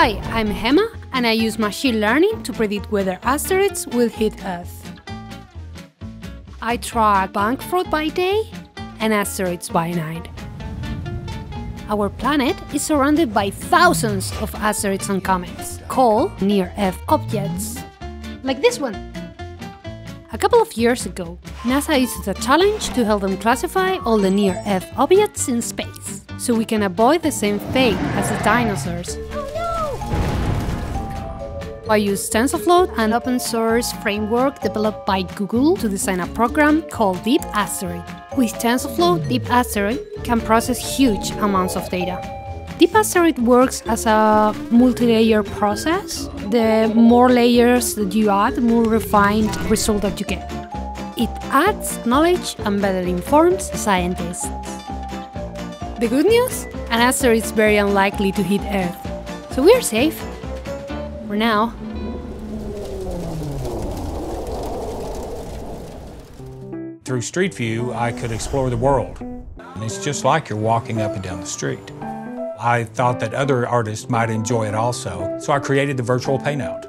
Hi, I'm Hema, and I use machine learning to predict whether asteroids will hit Earth. I track bank fraud by day and asteroids by night. Our planet is surrounded by thousands of asteroids and comets, called Near Earth Objects, like this one. A couple of years ago, NASA issued a challenge to help them classify all the Near Earth Objects in space, so we can avoid the same fate as the dinosaurs. Oh no! I use TensorFlow, an open source framework developed by Google, to design a program called Deep Asteroid. With TensorFlow, Deep Asteroid can process huge amounts of data. Deep Asteroid works as a multi-layer process. The more layers that you add, the more refined result that you get. It adds knowledge and better informs scientists. The good news? An asteroid is very unlikely to hit Earth, so we're safe. For now. Through Street View, I could explore the world. And it's just like you're walking up and down the street. I thought that other artists might enjoy it also, so I created the virtual paintout.